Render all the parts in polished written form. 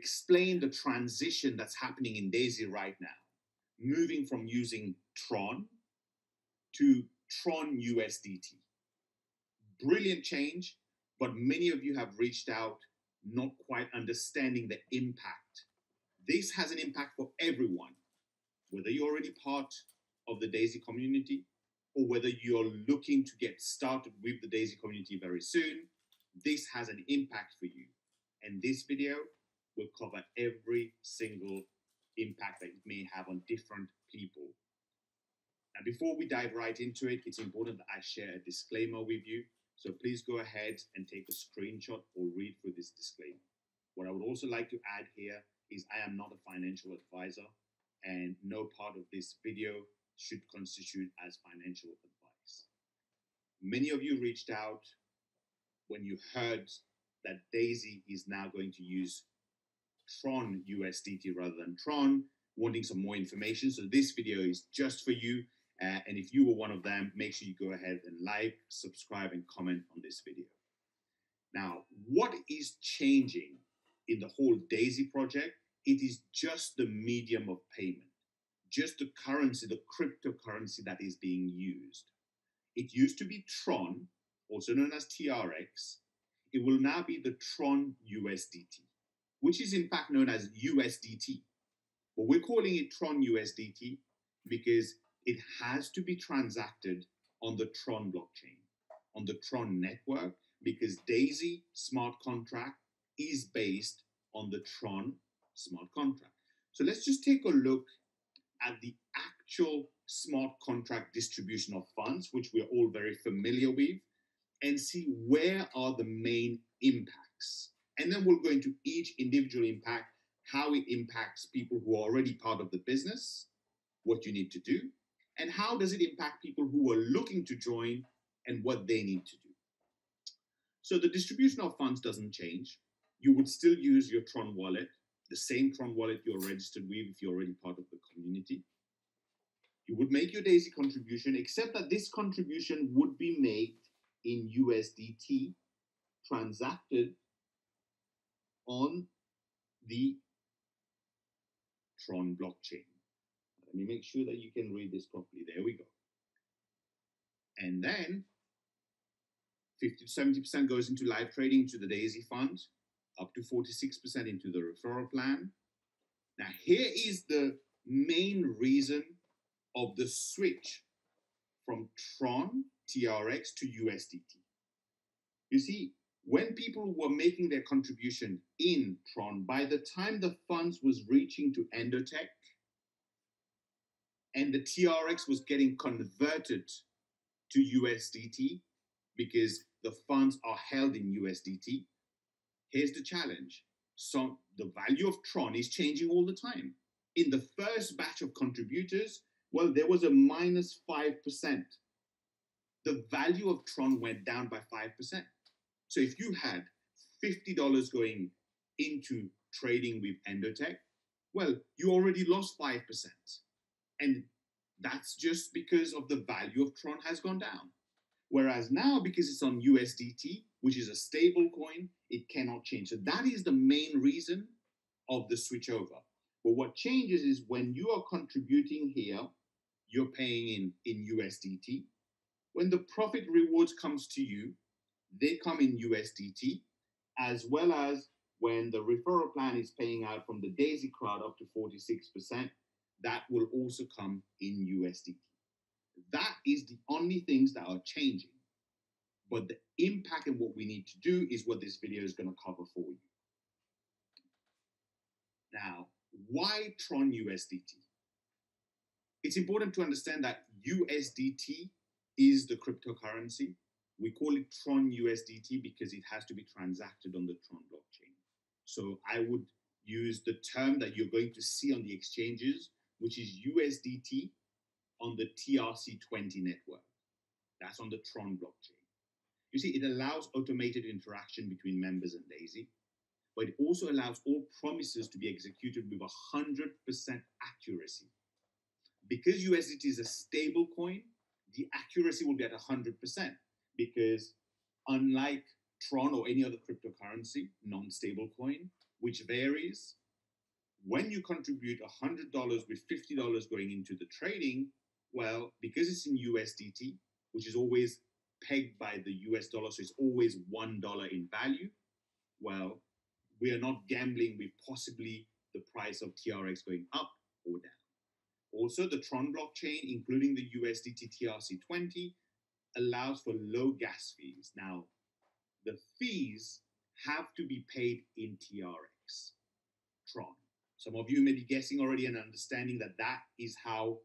explain the transition that's happening in Daisy right now, moving from using Tron to Tron USDT. Brilliant change, but many of you have reached out not quite understanding the impact. This has an impact for everyone, whether you're already part of the Daisy community or whether you're looking to get started with the Daisy community very soon. This has an impact for you. And this video will cover every single impact that it may have on different people. Now, before we dive right into it, it's important that I share a disclaimer with you. So please go ahead and take a screenshot or read through this disclaimer. What I would also like to add here is I am not a financial advisor, and no part of this video should constitute as financial advice. Many of you reached out when you heard that Daisy is now going to use Tron USDT rather than Tron, wanting some more information. So this video is just for you. And if you were one of them, make sure you go ahead and like, subscribe, and comment on this video. Now, what is changing in the whole Daisy project? It is just the medium of payment, just the currency, the cryptocurrency that is being used. It used to be Tron, also known as TRX. It will now be the Tron USDT, which is in fact known as USDT. But we're calling it Tron USDT because it has to be transacted on the Tron blockchain, on the Tron network, because Daisy smart contract is based on the Tron smart contract. So let's just take a look at the actual smart contract distribution of funds, which we're all very familiar with, and see where are the main impacts. And then we'll go into each individual impact, how it impacts people who are already part of the business, what you need to do, and how does it impact people who are looking to join and what they need to do. So the distribution of funds doesn't change. You would still use your Tron wallet, the same Tron wallet you're registered with if you're already part of the community. You would make your Daisy contribution, except that this contribution would be made in USDT, transacted on the Tron blockchain. Let me make sure that you can read this properly. There we go. And then 50 to 70% goes into live trading to the Daisy fund, up to 46% into the referral plan. Now, here is the main reason of the switch from Tron TRX to USDT. You see, when people were making their contribution in Tron, by the time the funds was reaching to Endotech and the TRX was getting converted to USDT because the funds are held in USDT, here's the challenge. So the value of Tron is changing all the time. In the first batch of contributors, well, there was a minus 5%. The value of Tron went down by 5%. So if you had $50 going into trading with Endotech, well, you already lost 5%. And that's just because of the value of Tron has gone down. Whereas now, because it's on USDT, which is a stable coin, it cannot change. So that is the main reason of the switchover. But what changes is when you are contributing here, you're paying in USDT. When the profit rewards comes to you, they come in USDT, as well as when the referral plan is paying out from the Daisy crowd up to 46%, that will also come in USDT. That is the only things that are changing. But the impact and what we need to do is what this video is going to cover for you. Now, why Tron USDT? It's important to understand that USDT is the cryptocurrency. We call it Tron USDT because it has to be transacted on the Tron blockchain. So I would use the term that you're going to see on the exchanges, which is USDT on the TRC20 network. That's on the Tron blockchain. You see, it allows automated interaction between members and Daisy, but it also allows all promises to be executed with 100% accuracy. Because USDT is a stable coin, the accuracy will be at 100% because unlike Tron or any other cryptocurrency, non-stable coin, which varies. When you contribute $100 with $50 going into the trading, well, because it's in USDT, which is always pegged by the US dollar, so it's always $1 in value, well, we are not gambling with possibly the price of TRX going up or down. Also, the Tron blockchain, including the USDT TRC20, allows for low gas fees. Now, the fees have to be paid in TRX, Tron. Some of you may be guessing already and understanding that that is how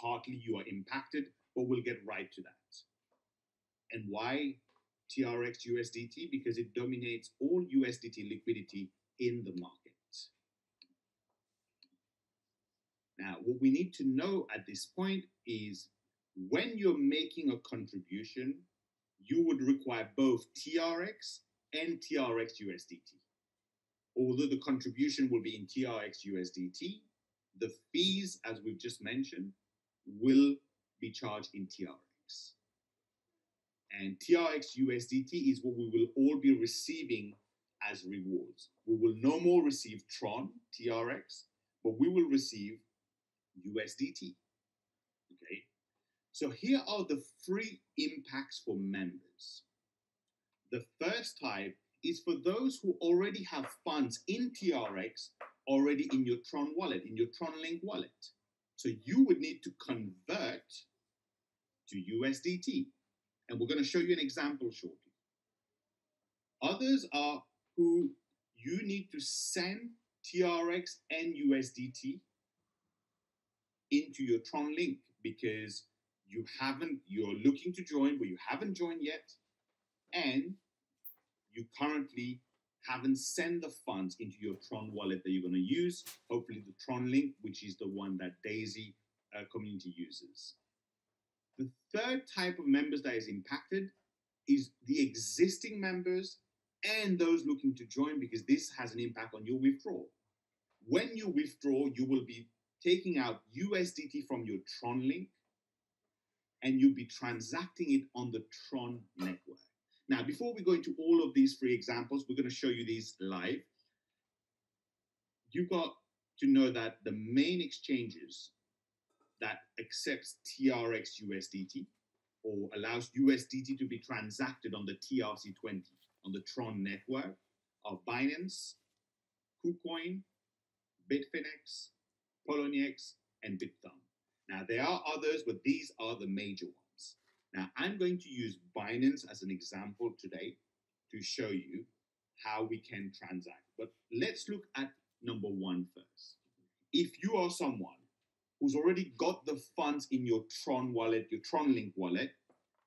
partly you are impacted, but we'll get right to that. And why TRX USDT? Because it dominates all USDT liquidity in the market. Now, what we need to know at this point is when you're making a contribution, you would require both TRX and TRX USDT. Although the contribution will be in TRX USDT, the fees, as we've just mentioned, will be charged in TRX. And TRX USDT is what we will all be receiving as rewards. We will no more receive Tron, TRX, but we will receive USDT. Okay? So here are the free impacts for members. The first type is for those who already have funds in TRX already in your Tron wallet, in your TronLink wallet. So you would need to convert to USDT. And we're going to show you an example shortly. Others are who you need to send TRX and USDT into your TronLink because you're looking to join, but you haven't joined yet, and you currently haven't sent the funds into your Tron wallet that you're going to use, hopefully the TronLink, which is the one that Daisy community uses. The third type of members that is impacted is the existing members and those looking to join, because this has an impact on your withdrawal. When you withdraw, you will be taking out USDT from your TronLink and you'll be transacting it on the Tron network. Now, before we go into all of these free examples, we're going to show you these live. You've got to know that the main exchanges that accepts TRX USDT or allows USDT to be transacted on the TRC20, on the Tron network, are Binance, KuCoin, Bitfinex, Poloniex, and Bithumb. Now, there are others, but these are the major ones. Now, I'm going to use Binance as an example today to show you how we can transact. But let's look at number one first. If you are someone who's already got the funds in your Tron wallet, your TronLink wallet,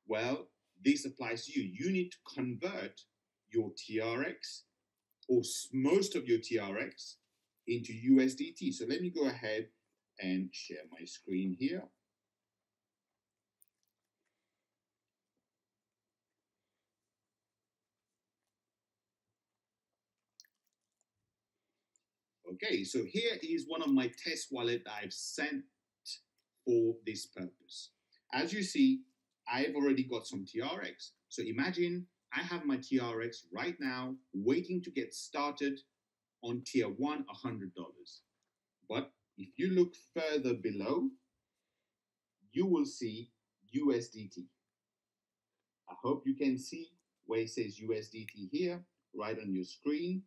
well, this applies to you. You need to convert your TRX or most of your TRX into USDT. So let me go ahead and share my screen here. Okay, so here is one of my test wallet that I've sent for this purpose. As you see, I've already got some TRX. So imagine I have my TRX right now waiting to get started on tier one, $100. But if you look further below, you will see USDT. I hope you can see where it says USDT here, right on your screen.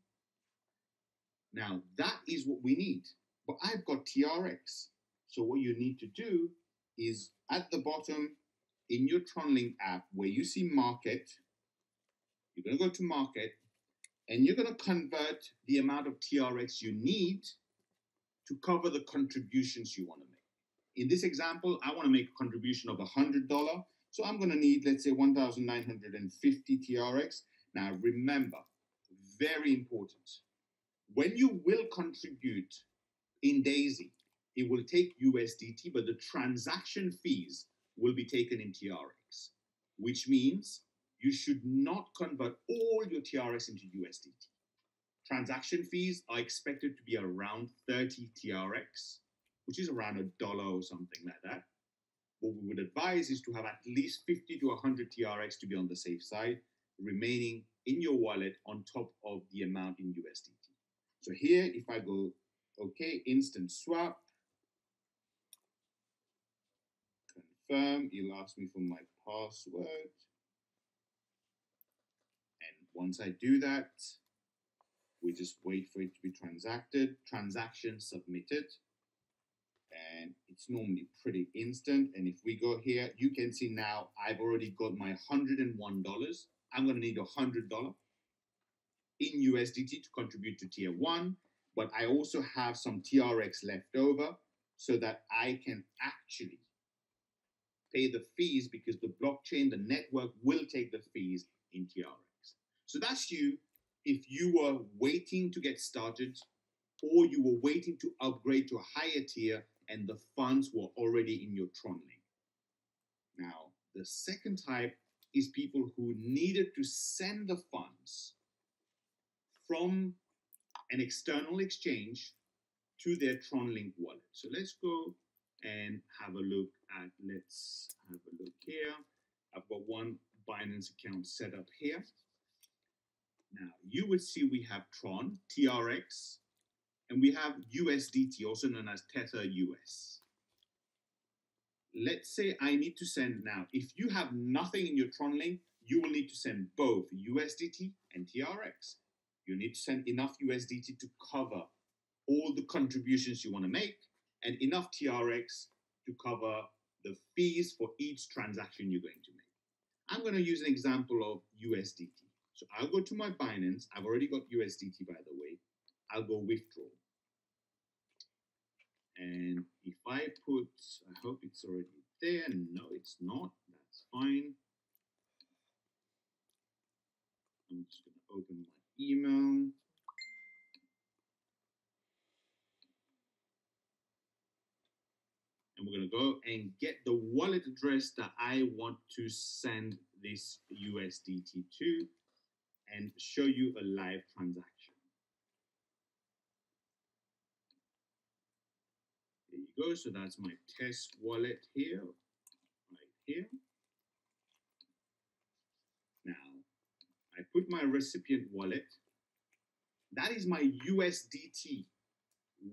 Now, that is what we need, but I've got TRX. So what you need to do is at the bottom in your TronLink app where you see market, you're going to go to market and you're going to convert the amount of TRX you need to cover the contributions you want to make. In this example, I want to make a contribution of $100. So I'm going to need, let's say, 1,950 TRX. Now, remember, very important. When you will contribute in Daisy, it will take USDT, but the transaction fees will be taken in TRX, which means you should not convert all your TRX into USDT. Transaction fees are expected to be around 30 TRX, which is around $1 or something like that. What we would advise is to have at least 50 to 100 TRX to be on the safe side, remaining in your wallet on top of the amount in USDT. So here, if I go, okay, instant swap, confirm, it'll ask me for my password. And once I do that, we just wait for it to be transacted, transaction submitted. And it's normally pretty instant. And if we go here, you can see now I've already got my $101. I'm going to need $100 in USDT to contribute to tier one. But I also have some TRX left over so that I can actually pay the fees, because the blockchain, the network will take the fees in TRX. So that's you. If you were waiting to get started, or you were waiting to upgrade to a higher tier and the funds were already in your TronLink. Now, the second type is people who needed to send the funds from an external exchange to their TronLink wallet. So let's go and have a look at, let's have a look here. I've got one Binance account set up here. Now, you would see we have Tron, TRX, and we have USDT, also known as Tether US. Let's say I need to send now. If you have nothing in your TronLink, you will need to send both USDT and TRX. You need to send enough USDT to cover all the contributions you want to make and enough TRX to cover the fees for each transaction you're going to make. I'm going to use an example of USDT. So I'll go to my Binance. I've already got USDT, by the way. I'll go withdraw. And if I put, I hope it's already there. No, it's not. That's fine. I'm just going to open my email. And we're going to go and get the wallet address that I want to send this USDT to and show you a live transaction. Go, so that's my test wallet here, right here. Now, I put my recipient wallet. That is my USDT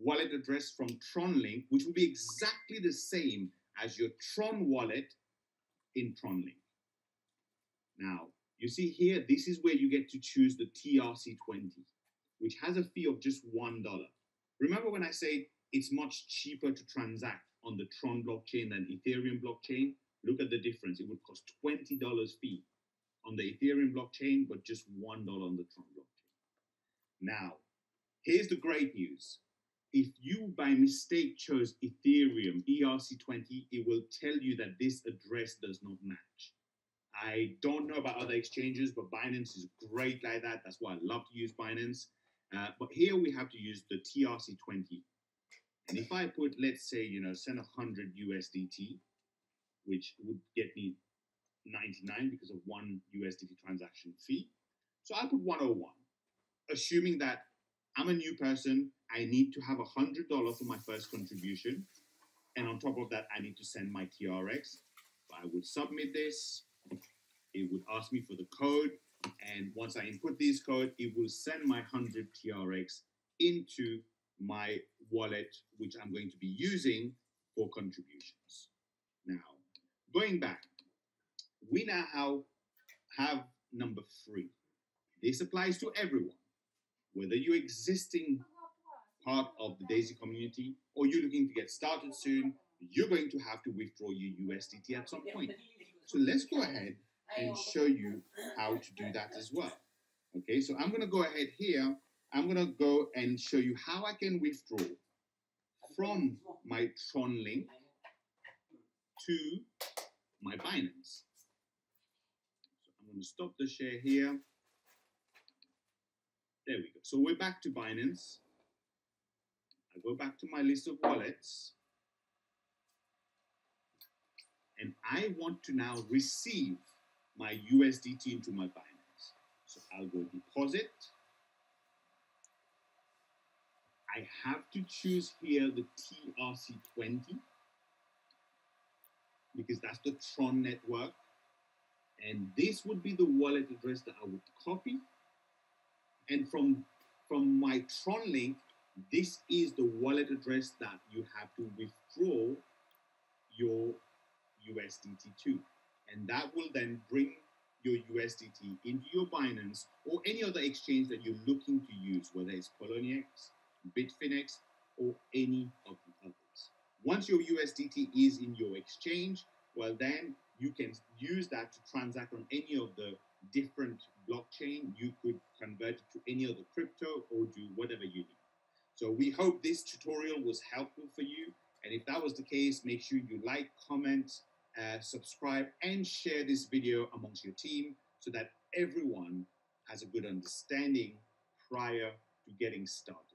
wallet address from TronLink, which will be exactly the same as your Tron wallet in TronLink. Now, you see here, this is where you get to choose the TRC20, which has a fee of just $1. Remember when I say it's much cheaper to transact on the Tron blockchain than Ethereum blockchain? Look at the difference. It would cost $20 fee on the Ethereum blockchain, but just $1 on the Tron blockchain. Now, here's the great news. If you by mistake chose Ethereum ERC20, it will tell you that this address does not match. I don't know about other exchanges, but Binance is great like that. That's why I love to use Binance. But here we have to use the TRC20. And if I put, let's say, you know, send 100 USDT, which would get me 99 because of one USDT transaction fee. So I put 101, assuming that I'm a new person, I need to have $100 for my first contribution. And on top of that, I need to send my TRX. So I would submit this. It would ask me for the code. And once I input this code, it will send my 100 TRX into my wallet, which I'm going to be using for contributions. Now, going back, we now have number three. This applies to everyone, whether you're existing part of the Daisy community or you're looking to get started soon, you're going to have to withdraw your USDT at some point. So let's go ahead and show you how to do that as well. Okay, so I'm going to go ahead here. I'm going to go and show you how I can withdraw from my TronLink to my Binance. So I'm going to stop the share here. There we go. So we're back to Binance. I go back to my list of wallets. And I want to now receive my USDT into my Binance. So I'll go deposit. I have to choose here the TRC20 because that's the Tron network. And this would be the wallet address that I would copy. And from from my TronLink, this is the wallet address that you have to withdraw your USDT to. And that will then bring your USDT into your Binance or any other exchange that you're looking to use, whether it's Poloniex, Bitfinex, or any of the others. Once your USDT is in your exchange, well then you can use that to transact on any of the different blockchain. You could convert it to any other crypto or do whatever you need. So we hope this tutorial was helpful for you. And if that was the case, make sure you like, comment, subscribe and share this video amongst your team so that everyone has a good understanding prior to getting started.